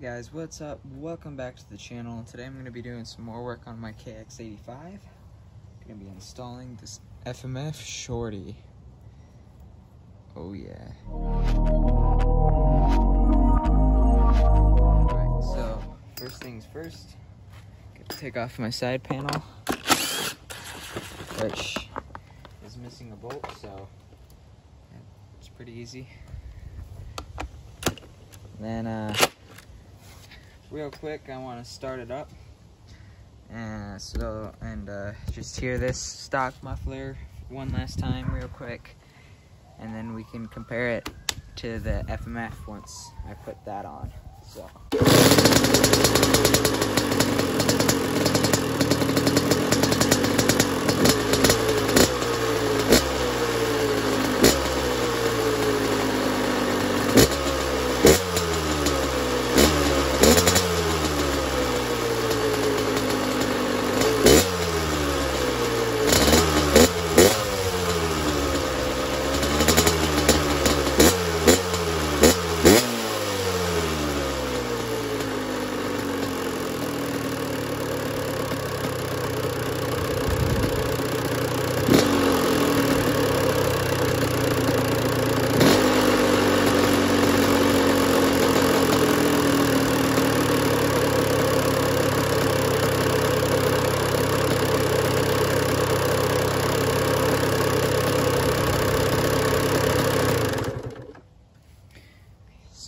Hey guys, what's up? Welcome back to the channel. Today I'm going to be doing some more work on my KX85. I'm going to be installing this FMF Shorty. Oh yeah. Alright, so first things first, I'm going to take off my side panel, which is missing a bolt, so it's pretty easy. And then, real quick, I want to start it up and just hear this stock muffler one last time real quick, and then we can compare it to the FMF once I put that on. So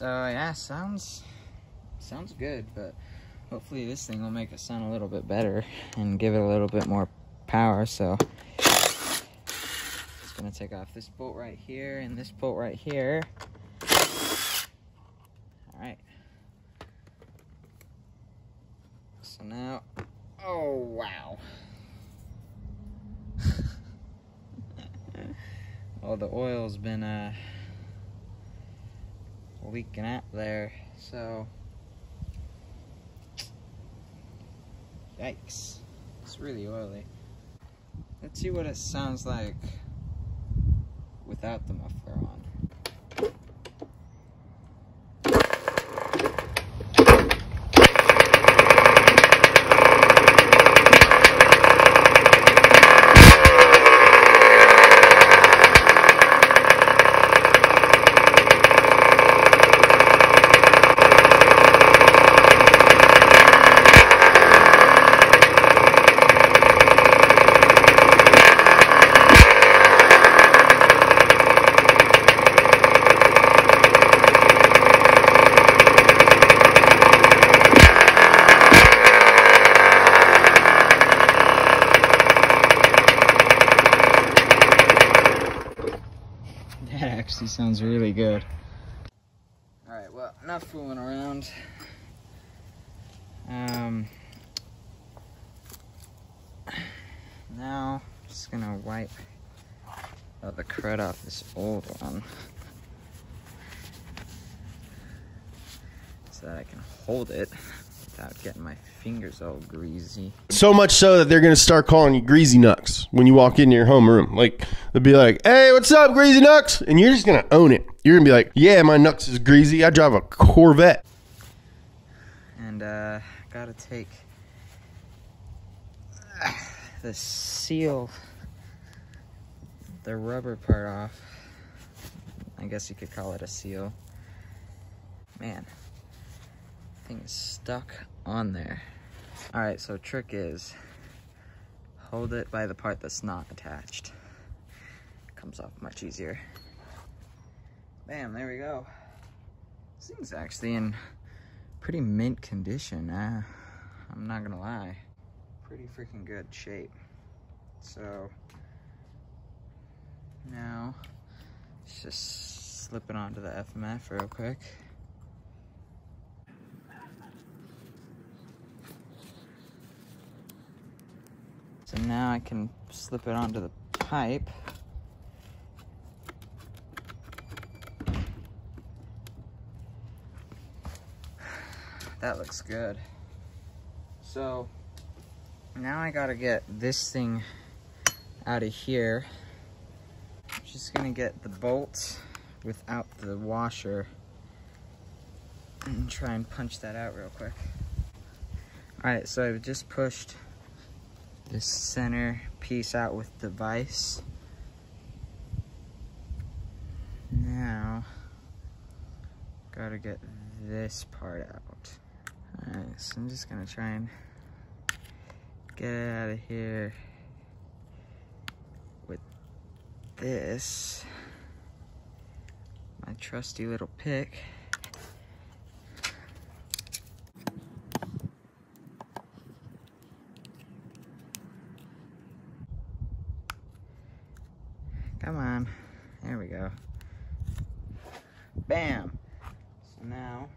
yeah, sounds good, but hopefully this thing will make it sound a little bit better and give it a little bit more power. So just gonna take off this bolt right here and this bolt right here. All right. So now, oh wow! Well, the oil's been leaking out there, so yikes, it's really oily. Let's see what it sounds like without the muffler on. Sounds really good. Alright, well, enough fooling around. Now I'm just gonna wipe all the crud off this old one so that I can hold it without getting my fingers all greasy. So much so that they're gonna start calling you Greasy Knucks when you walk into your homeroom. Like, they'll be like, "Hey, what's up, Greasy Knucks?" And you're just gonna own it. You're gonna be like, "Yeah, my knucks is greasy. I drive a Corvette." And gotta take the seal, the rubber part off. I guess you could call it a seal. Man, thing is stuck on there. All right, so trick is hold it by the part that's not attached. Comes off much easier. Bam, there we go. This thing's actually in pretty mint condition. I'm not gonna lie. Pretty freaking good shape. So now let's just slip it onto the FMF real quick. So now I can slip it onto the pipe. That looks good. So now I gotta get this thing out of here. I'm just gonna get the bolt without the washer and try and punch that out real quick. All right, so I've just pushed this center piece out with the vise. Now, gotta get this part out. All right, so I'm just gonna try and get it out of here with this, my trusty little pick. Come on, there we go. Bam! So now,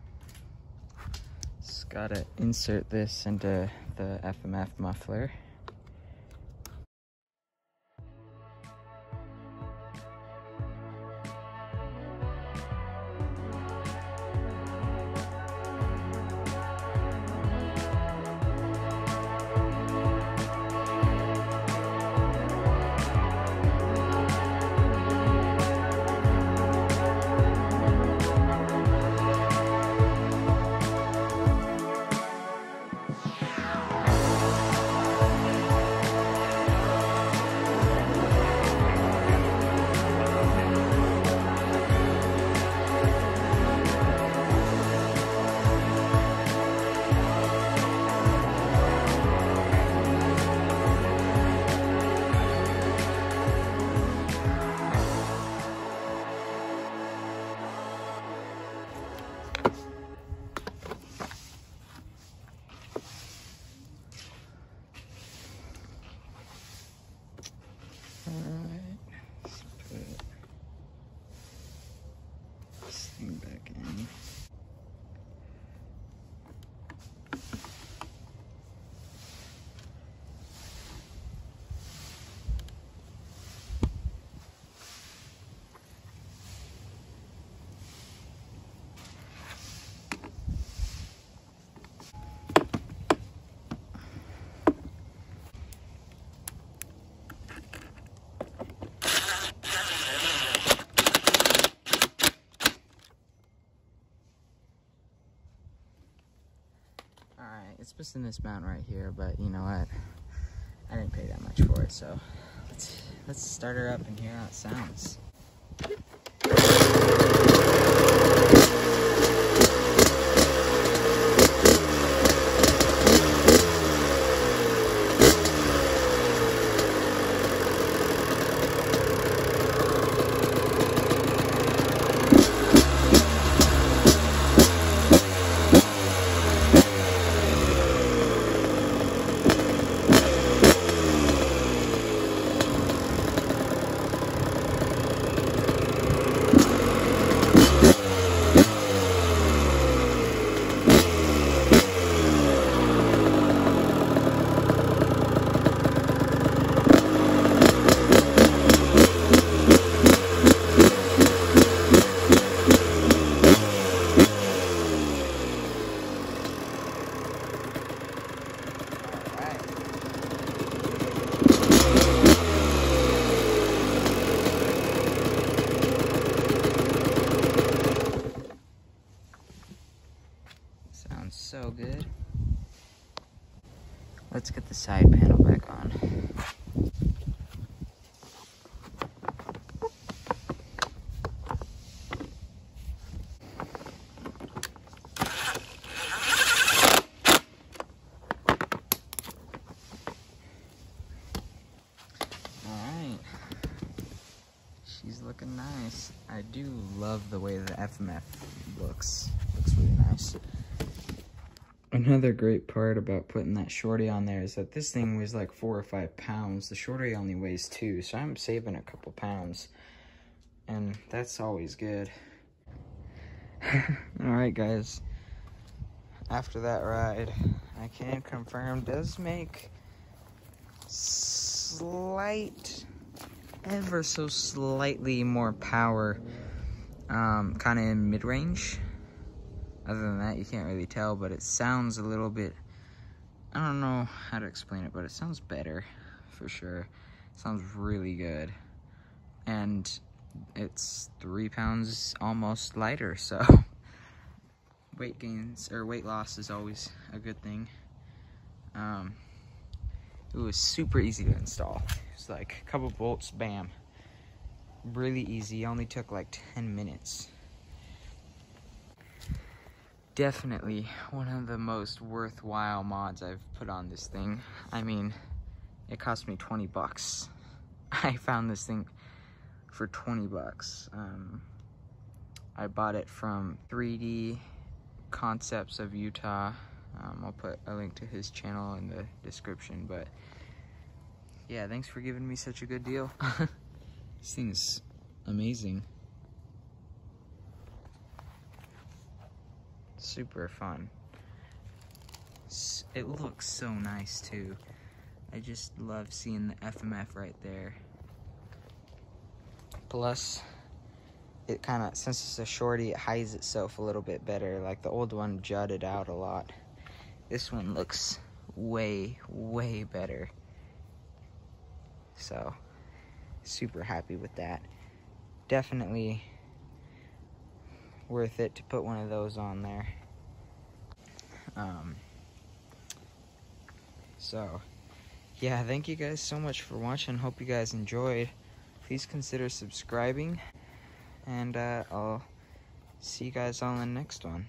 just gotta insert this into the FMF muffler. It's supposed to be in this mount right here, but you know what? I didn't pay that much for it, so let's start her up and hear how it sounds. So good. Let's get the side panel back on. Alright. She's looking nice. I do love the way the FMF looks. Looks really nice. Another great part about putting that Shorty on there is that this thing weighs like 4 or 5 pounds. The Shorty only weighs 2, so I'm saving a couple pounds, and that's always good. All right, guys. After that ride, I can confirm does make slight, ever so slightly more power, kind of in mid-range. Other than that, you can't really tell, but it sounds a little bit, I don't know how to explain it, but it sounds better, for sure. It sounds really good. And it's 3 pounds almost lighter, so weight gains or weight loss is always a good thing. It was super easy to install. It's like a couple bolts, bam. Really easy, only took like 10 minutes. Definitely one of the most worthwhile mods I've put on this thing. I mean, it cost me 20 bucks. I found this thing for 20 bucks. I bought it from 3D Concepts of Utah. I'll put a link to his channel in the description, but yeah, thanks for giving me such a good deal. This thing is amazing. Super fun. It looks so nice too. I just love seeing the FMF right there. Plus, it kind of, since it's a shorty, it hides itself a little bit better. Like the old one jutted out a lot. This one looks way, way better. So, super happy with that. Definitely worth it to put one of those on there. So, yeah, thank you guys so much for watching. Hope you guys enjoyed. Please consider subscribing. And I'll see you guys on the next one.